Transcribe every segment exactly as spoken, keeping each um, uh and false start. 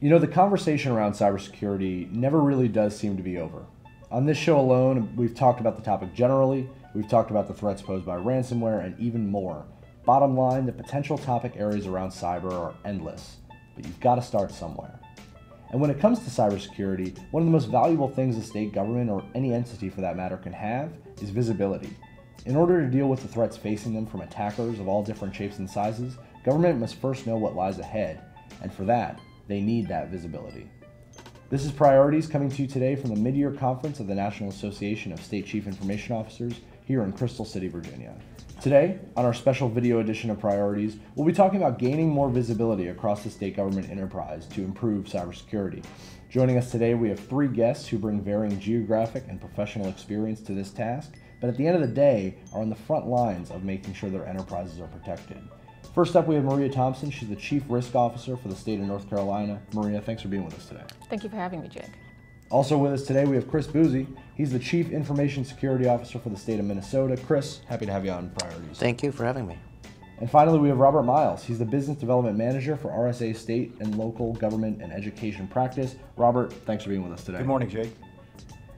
You know, the conversation around cybersecurity never really does seem to be over. On this show alone, we've talked about the topic generally, we've talked about the threats posed by ransomware, and even more. Bottom line, the potential topic areas around cyber are endless, but you've got to start somewhere. And when it comes to cybersecurity, one of the most valuable things the state government, or any entity for that matter, can have is visibility. In order to deal with the threats facing them from attackers of all different shapes and sizes, government must first know what lies ahead, and for that, they need that visibility. This is Priorities, coming to you today from the mid-year conference of the National Association of State Chief Information Officers here in Crystal City, Virginia. Today, on our special video edition of Priorities, we'll be talking about gaining more visibility across the state government enterprise to improve cybersecurity. Joining us today, we have three guests who bring varying geographic and professional experience to this task, but at the end of the day, are on the front lines of making sure their enterprises are protected. First up, we have Maria Thompson. She's the Chief Risk Officer for the state of North Carolina. Maria, thanks for being with us today. Thank you for having me, Jake. Also with us today, we have Chris Buesing. He's the Chief Information Security Officer for the state of Minnesota. Chris, happy to have you on Priorities. Thank you for having me. And finally, we have Robert Miles. He's the Business Development Manager for R S A State and Local Government and Education Practice. Robert, thanks for being with us today. Good morning, Jake.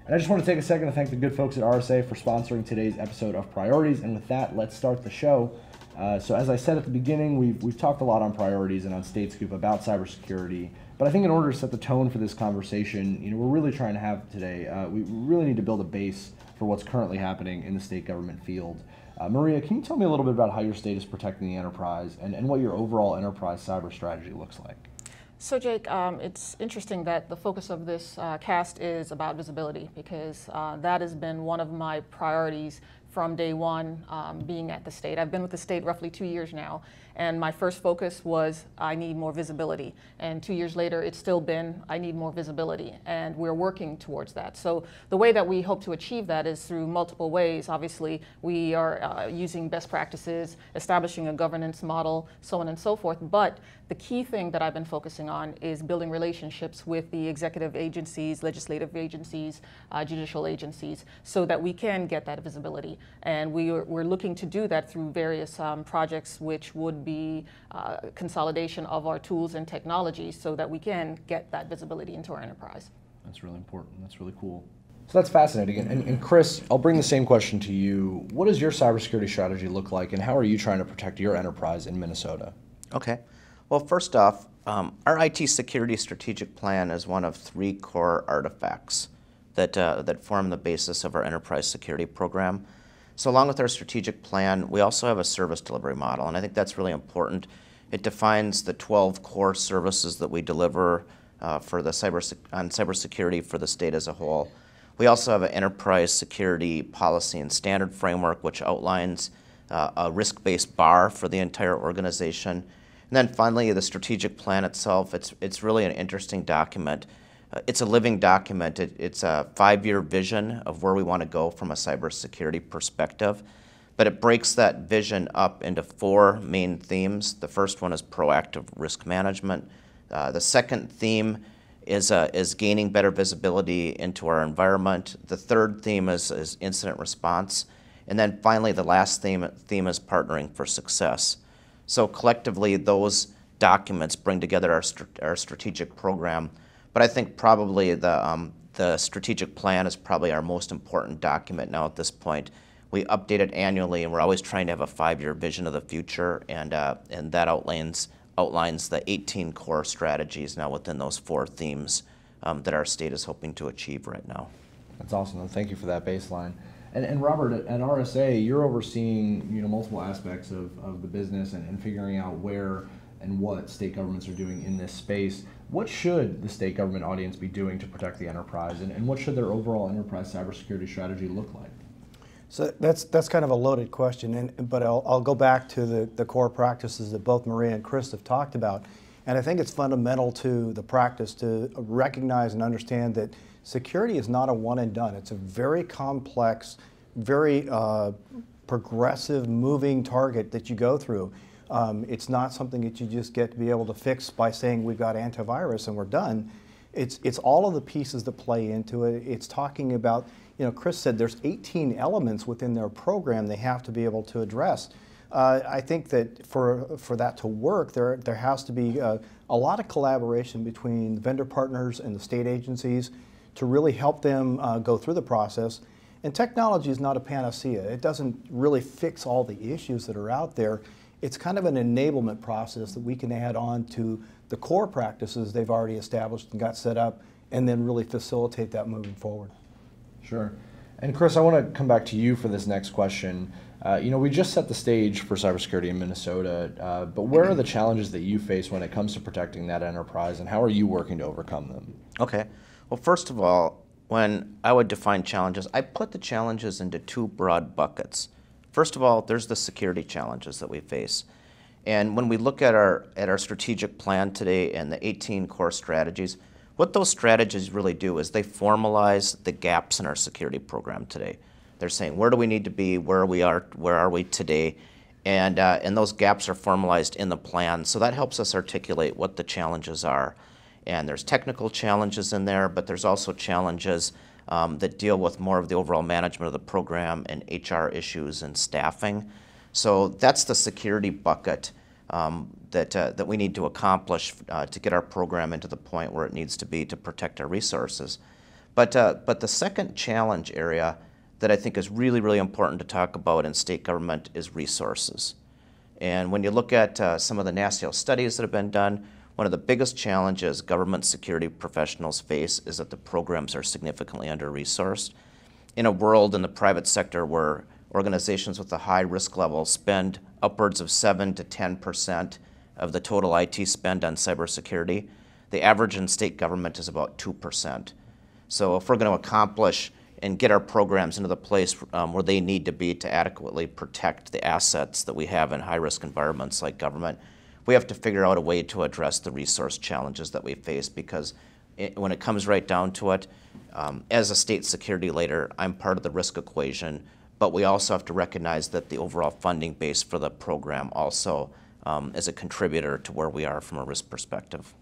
And I just want to take a second to thank the good folks at R S A for sponsoring today's episode of Priorities. And with that, let's start the show. Uh, so as I said at the beginning, we've, we've talked a lot on Priorities and on StateScoop about cybersecurity, but I think in order to set the tone for this conversation, you know, we're really trying to have today, uh, we really need to build a base for what's currently happening in the state government field. Uh, Maria, can you tell me a little bit about how your state is protecting the enterprise and, and what your overall enterprise cyber strategy looks like? So Jake, um, it's interesting that the focus of this uh, cast is about visibility, because uh, that has been one of my priorities from day one, um, being at the state. I've been with the state roughly two years now, and my first focus was I need more visibility. And two years later, it's still been I need more visibility, and we're working towards that. So the way that we hope to achieve that is through multiple ways. Obviously, we are uh, using best practices, establishing a governance model, so on and so forth. But the key thing that I've been focusing on is building relationships with the executive agencies, legislative agencies, uh, judicial agencies, so that we can get that visibility. And we are, we're looking to do that through various um, projects, which would be uh, consolidation of our tools and technology so that we can get that visibility into our enterprise. That's really important. That's really cool. So that's fascinating. And, and Chris, I'll bring the same question to you. What does your cybersecurity strategy look like, and how are you trying to protect your enterprise in Minnesota? Okay. Well, first off, um, our I T security strategic plan is one of three core artifacts that, uh, that form the basis of our enterprise security program. So along with our strategic plan, we also have a service delivery model, and I think that's really important. It defines the twelve core services that we deliver uh, for the cyber on cybersecurity for the state as a whole. We also have an enterprise security policy and standard framework, which outlines uh, a risk-based bar for the entire organization. And then finally, the strategic plan itself, it's, it's really an interesting document. Uh, it's a living document. It, it's a five-year vision of where we want to go from a cybersecurity perspective. But it breaks that vision up into four main themes. The first one is proactive risk management. Uh, the second theme is, uh, is gaining better visibility into our environment. The third theme is, is incident response. And then finally, the last theme, theme is partnering for success. So collectively, those documents bring together our, st our strategic program. But I think probably the, um, the strategic plan is probably our most important document now at this point. We update it annually, and we're always trying to have a five-year vision of the future, and, uh, and that outlines, outlines the eighteen core strategies now within those four themes um, that our state is hoping to achieve right now. That's awesome, and thank you for that baseline. And, and Robert, at R S A, you're overseeing you know multiple aspects of, of the business and, and figuring out where and what state governments are doing in this space. What should the state government audience be doing to protect the enterprise, and, and what should their overall enterprise cybersecurity strategy look like? So that's, that's kind of a loaded question, and, but I'll, I'll go back to the, the core practices that both Maria and Chris have talked about. And I think it's fundamental to the practice to recognize and understand that security is not a one and done. It's a very complex, very uh, progressive, moving target that you go through. Um, it's not something that you just get to be able to fix by saying we've got antivirus and we're done. It's, it's all of the pieces that play into it. It's talking about, you know, Chris said there's eighteen elements within their program they have to be able to address. uh, I think that for for that to work, there there has to be uh, a lot of collaboration between the vendor partners and the state agencies to really help them uh, go through the process. And technology is not a panacea. It doesn't really fix all the issues that are out there. It's kind of an enablement process that we can add on to the core practices they've already established and got set up, and then really facilitate that moving forward. Sure. And Chris, I want to come back to you for this next question. Uh, you know, we just set the stage for cybersecurity in Minnesota, uh, but where are the challenges that you face when it comes to protecting that enterprise, and how are you working to overcome them? Okay. Well, first of all, when I would define challenges, I put the challenges into two broad buckets. First of all, there's the security challenges that we face. And when we look at our, at our strategic plan today and the eighteen core strategies, what those strategies really do is they formalize the gaps in our security program today. They're saying, where do we need to be, where we are, where are we today, and, uh, and those gaps are formalized in the plan. So that helps us articulate what the challenges are. And there's technical challenges in there, but there's also challenges um, that deal with more of the overall management of the program and H R issues and staffing. So that's the security bucket um, that, uh, that we need to accomplish uh, to get our program into the point where it needs to be to protect our resources. But, uh, but the second challenge area that I think is really, really important to talk about in state government is resources. And when you look at uh, some of the NASTEO studies that have been done, one of the biggest challenges government security professionals face is that the programs are significantly under-resourced. In a world in the private sector where organizations with a high risk level spend upwards of seven to ten percent of the total I T spend on cybersecurity, the average in state government is about two percent. So if we're going to accomplish and get our programs into the place um, where they need to be to adequately protect the assets that we have in high-risk environments like government, we have to figure out a way to address the resource challenges that we face, because it, when it comes right down to it, um, as a state security leader, I'm part of the risk equation, but we also have to recognize that the overall funding base for the program also um, is a contributor to where we are from a risk perspective.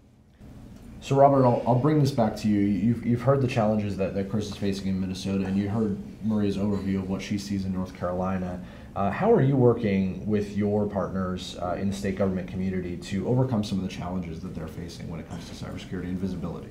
So Robert, I'll, I'll bring this back to you. You've, you've heard the challenges that, that Chris is facing in Minnesota, and you heard Maria's overview of what she sees in North Carolina. Uh, how are you working with your partners uh, in the state government community to overcome some of the challenges that they're facing when it comes to cybersecurity and visibility?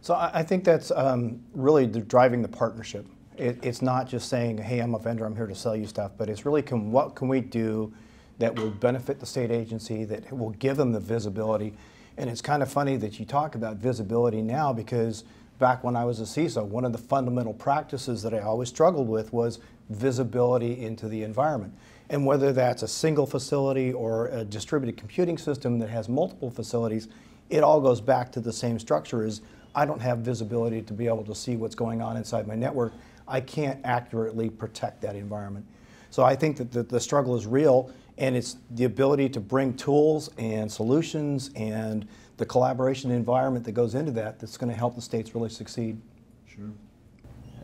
So I think that's um, really the driving the partnership. It, it's not just saying, hey, I'm a vendor, I'm here to sell you stuff, but it's really can, what can we do that will benefit the state agency, that will give them the visibility. And it's kind of funny that you talk about visibility now, because back when I was a C I S O, one of the fundamental practices that I always struggled with was visibility into the environment. And whether that's a single facility or a distributed computing system that has multiple facilities, it all goes back to the same structure is I don't have visibility to be able to see what's going on inside my network. I can't accurately protect that environment. So I think that the, the struggle is real, and it's the ability to bring tools and solutions and the collaboration environment that goes into that that's going to help the states really succeed. Sure.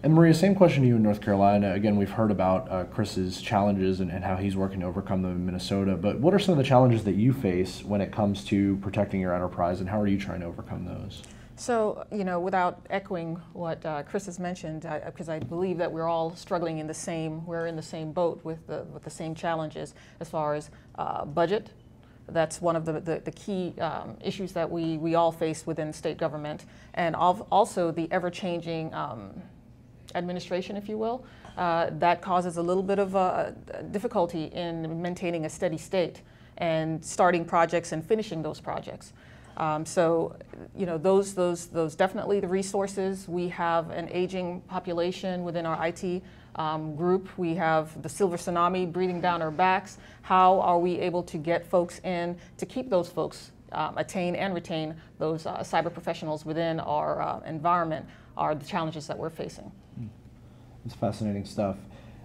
And Maria, same question to you in North Carolina. Again, we've heard about uh, Chris's challenges and, and how he's working to overcome them in Minnesota, but what are some of the challenges that you face when it comes to protecting your enterprise, and how are you trying to overcome those? So, you know, without echoing what uh, Chris has mentioned, because I, I believe that we're all struggling in the same, we're in the same boat with the, with the same challenges as far as uh, budget. That's one of the, the, the key um, issues that we, we all face within state government, and also the ever-changing um, administration, if you will. Uh, that causes a little bit of uh, difficulty in maintaining a steady state and starting projects and finishing those projects. Um, so, you know, those, those, those definitely the resources. We have an aging population within our I T um, group. We have the silver tsunami breathing down our backs. How are we able to get folks in to keep those folks, um, attain and retain those uh, cyber professionals within our uh, environment are the challenges that we're facing. That's fascinating stuff.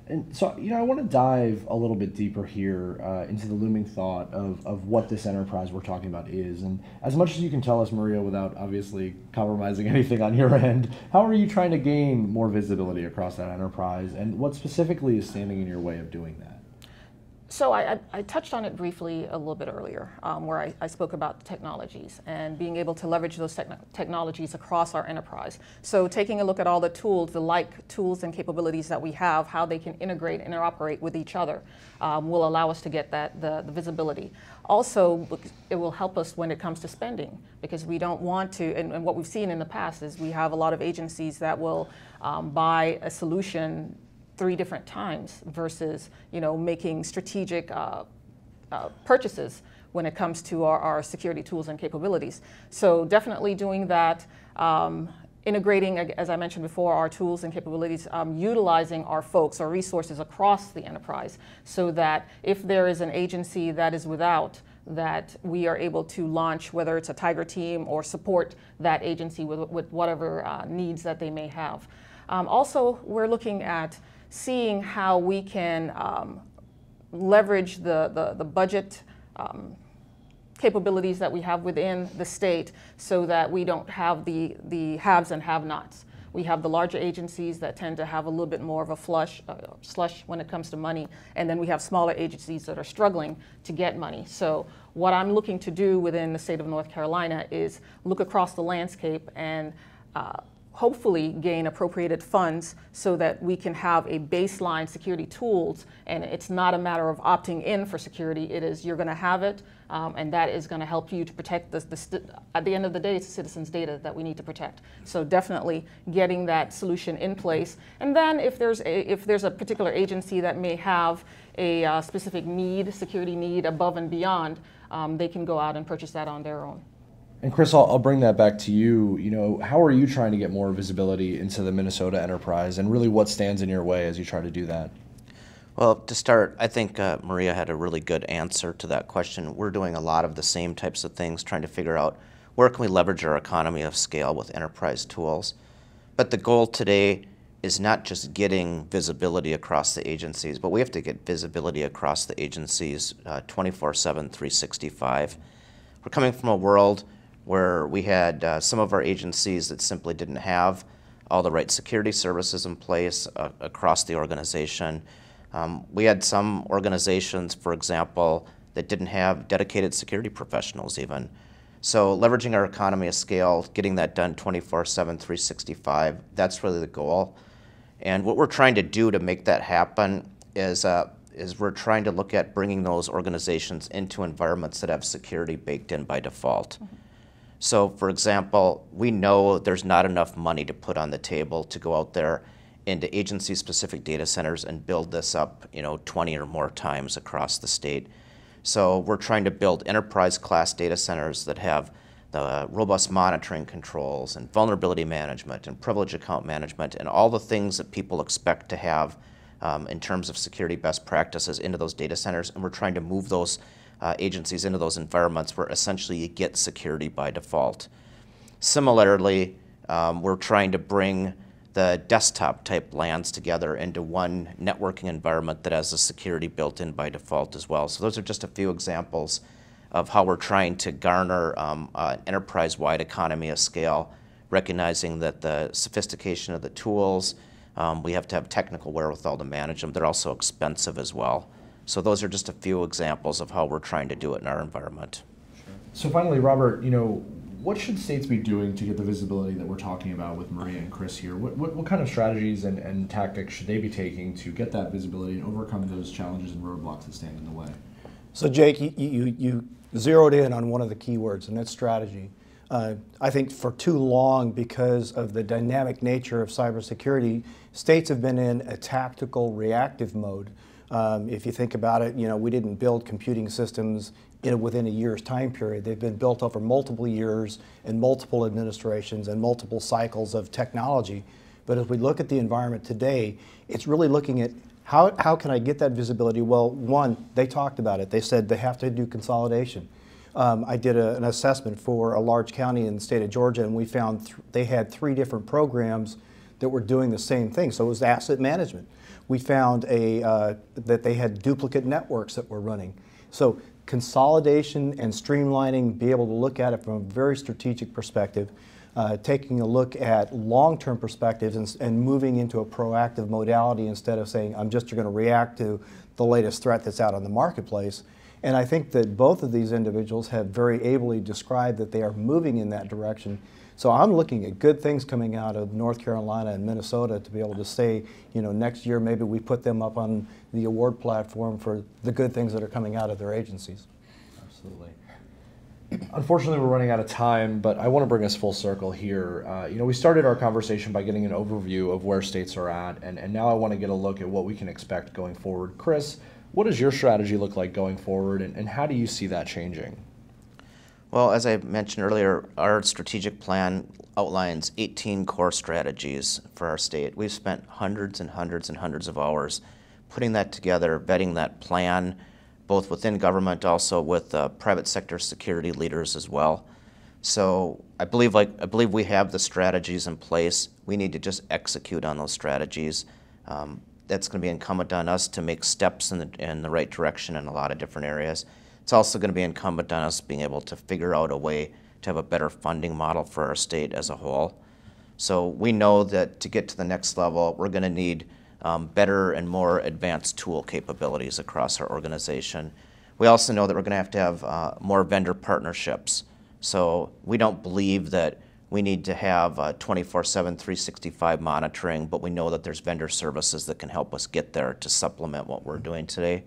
And so, you know, I want to dive a little bit deeper here uh, into the looming thought of, of what this enterprise we're talking about is. And as much as you can tell us, Maria, without obviously compromising anything on your end, how are you trying to gain more visibility across that enterprise, and what specifically is standing in your way of doing that? So I, I touched on it briefly a little bit earlier, um, where I, I spoke about the technologies and being able to leverage those te technologies across our enterprise. So taking a look at all the tools, the like tools and capabilities that we have, how they can integrate and interoperate with each other, um, will allow us to get that the, the visibility. Also, it will help us when it comes to spending, because we don't want to, and, and what we've seen in the past is we have a lot of agencies that will um, buy a solution three different times versus, you know, making strategic uh, uh, purchases when it comes to our, our security tools and capabilities. So definitely doing that, um, integrating, as I mentioned before, our tools and capabilities, um, utilizing our folks, our resources across the enterprise, so that if there is an agency that is without, that we are able to launch, whether it's a tiger team or support that agency with, with whatever uh, needs that they may have. Um, also, we're looking at seeing how we can um, leverage the, the, the budget um, capabilities that we have within the state, so that we don't have the, the haves and have-nots. We have the larger agencies that tend to have a little bit more of a flush, uh, slush when it comes to money, and then we have smaller agencies that are struggling to get money. So what I'm looking to do within the state of North Carolina is look across the landscape and uh, hopefully gain appropriated funds so that we can have a baseline security tools, and it's not a matter of opting in for security. It is, you're going to have it, um, and that is going to help you to protect the, the at the end of the day, it's the citizens' data that we need to protect. So definitely getting that solution in place, and then if there's a, if there's a particular agency that may have a uh, specific need, security need above and beyond, um, they can go out and purchase that on their own. And Chris, I'll, I'll bring that back to you. You know, how are you trying to get more visibility into the Minnesota enterprise, and really what stands in your way as you try to do that? Well, to start, I think uh, Maria had a really good answer to that question. We're doing a lot of the same types of things, trying to figure out where can we leverage our economy of scale with enterprise tools. But the goal today is not just getting visibility across the agencies, but we have to get visibility across the agencies uh, twenty-four seven, three sixty-five. We're coming from a world where we had uh, some of our agencies that simply didn't have all the right security services in place uh, across the organization. Um, we had some organizations, for example, that didn't have dedicated security professionals even. So leveraging our economy of scale, getting that done twenty-four seven, three sixty-five, that's really the goal. And what we're trying to do to make that happen is, uh, is we're trying to look at bringing those organizations into environments that have security baked in by default. Mm-hmm. So, for example, we know there's not enough money to put on the table to go out there into agency-specific data centers and build this up, you know, twenty or more times across the state. So we're trying to build enterprise-class data centers that have the robust monitoring controls and vulnerability management and privilege account management and all the things that people expect to have um, in terms of security best practices into those data centers, and we're trying to move those Uh, agencies into those environments where essentially you get security by default. Similarly, um, we're trying to bring the desktop type LANs together into one networking environment that has the security built in by default as well. So those are just a few examples of how we're trying to garner um, uh, enterprise-wide economy of scale, recognizing that the sophistication of the tools, um, we have to have technical wherewithal to manage them. They're also expensive as well. So those are just a few examples of how we're trying to do it in our environment. Sure. So finally, Robert, you know, what should states be doing to get the visibility that we're talking about with Maria and Chris here? What, what, what kind of strategies and, and tactics should they be taking to get that visibility and overcome those challenges and roadblocks that stand in the way? So Jake, you, you, you zeroed in on one of the key words, and that's strategy. Uh, I think for too long, because of the dynamic nature of cybersecurity, states have been in a tactical reactive mode. Um, if you think about it, you know, we didn't build computing systems in, within a year's time period. They've been built over multiple years and multiple administrations and multiple cycles of technology. But as we look at the environment today, it's really looking at how, how can I get that visibility? Well, one, they talked about it. They said they have to do consolidation. Um, I did a, an assessment for a large county in the state of Georgia, and we found th- they had three different programs that were doing the same thing. So it was asset management. We found a, uh, that they had duplicate networks that were running. So consolidation and streamlining, be able to look at it from a very strategic perspective, uh, taking a look at long-term perspectives and, and moving into a proactive modality instead of saying, I'm just going to react to the latest threat that's out on the marketplace. And I think that both of these individuals have very ably described that they are moving in that direction. So I'm looking at good things coming out of North Carolina and Minnesota to be able to say, you know, next year maybe we put them up on the award platform for the good things that are coming out of their agencies. Absolutely. Unfortunately, we're running out of time, but I want to bring us full circle here. Uh, you know, we started our conversation by getting an overview of where states are at, and, and now I want to get a look at what we can expect going forward. Chris, what does your strategy look like going forward, and, and how do you see that changing? Well, as I mentioned earlier, our strategic plan outlines eighteen core strategies for our state. We've spent hundreds and hundreds and hundreds of hours putting that together, vetting that plan, both within government, also with uh, private sector security leaders as well. So I believe, like, I believe we have the strategies in place. We need to just execute on those strategies. Um, That's going to be incumbent on us to make steps in the, in the right direction in a lot of different areas. It's also going to be incumbent on us being able to figure out a way to have a better funding model for our state as a whole. So we know that to get to the next level, we're going to need um, better and more advanced tool capabilities across our organization. We also know that we're going to have to have uh, more vendor partnerships. So we don't believe that we need to have twenty-four seven, three sixty-five monitoring, but we know that there's vendor services that can help us get there to supplement what we're doing today.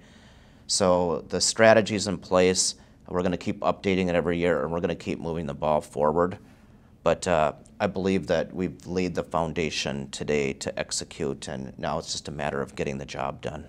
So the strategy's in place. We're going to keep updating it every year, and we're going to keep moving the ball forward. But uh, I believe that we've laid the foundation today to execute, and now it's just a matter of getting the job done.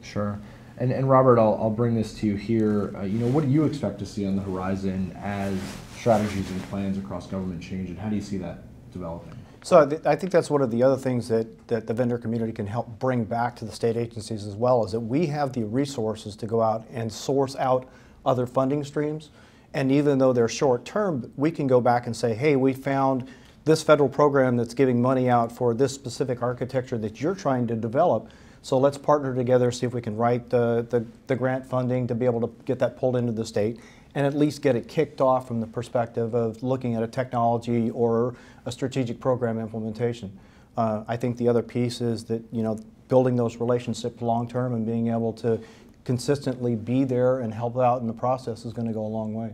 Sure. And, and Robert, I'll, I'll bring this to you here. Uh, you know, what do you expect to see on the horizon as strategies and plans across government change, and how do you see that developing? So I, th I think that's one of the other things that, that the vendor community can help bring back to the state agencies as well, is that we have the resources to go out and source out other funding streams. And even though they're short term, we can go back and say, hey, we found this federal program that's giving money out for this specific architecture that you're trying to develop. So let's partner together, see if we can write the, the, the grant funding to be able to get that pulled into the state, and at least get it kicked off from the perspective of looking at a technology or a strategic program implementation. Uh, I think the other piece is that, you know, building those relationships long term and being able to consistently be there and help out in the process is going to go a long way.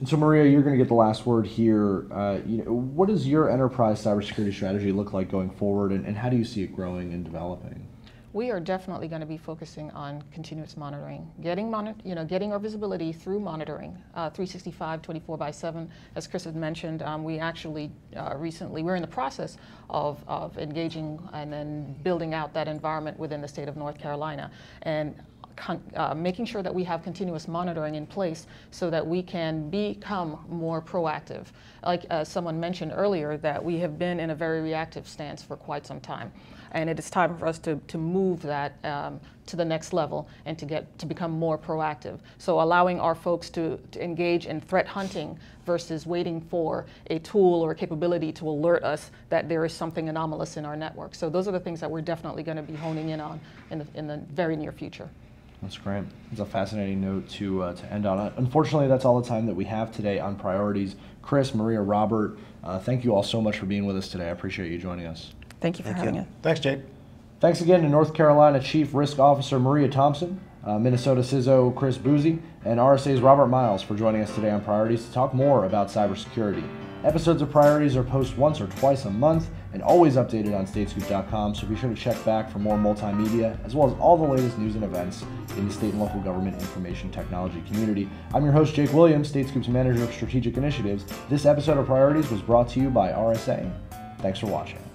And so, Maria, you're going to get the last word here. Uh, you know, what does your enterprise cybersecurity strategy look like going forward, and, and how do you see it growing and developing? We are definitely going to be focusing on continuous monitoring, getting, monitor, you know, getting our visibility through monitoring, uh, three sixty-five, twenty-four by seven. As Chris had mentioned, um, we actually uh, recently, we're in the process of, of engaging and then building out that environment within the state of North Carolina, and con uh, making sure that we have continuous monitoring in place so that we can become more proactive. Like uh, someone mentioned earlier, that we have been in a very reactive stance for quite some time. And it is time for us to, to move that um, to the next level and to get to become more proactive. So allowing our folks to, to engage in threat hunting versus waiting for a tool or a capability to alert us that there is something anomalous in our network. So those are the things that we're definitely going to be honing in on in the, in the very near future. That's great. It's a fascinating note to, uh, to end on. Unfortunately, that's all the time that we have today on Priorities. Chris, Maria, Robert, uh, thank you all so much for being with us today. I appreciate you joining us. Thank you for Thank having you. Us. Thanks, Jake. Thanks again to North Carolina Chief Risk Officer Maria Thompson, uh, Minnesota C I S O Chris Buesing, and R S A's Robert Miles for joining us today on Priorities to talk more about cybersecurity. Episodes of Priorities are posted once or twice a month and always updated on state scoop dot com, so be sure to check back for more multimedia as well as all the latest news and events in the state and local government information technology community. I'm your host, Jake Williams, StateScoop's Manager of Strategic Initiatives. This episode of Priorities was brought to you by R S A. Thanks for watching.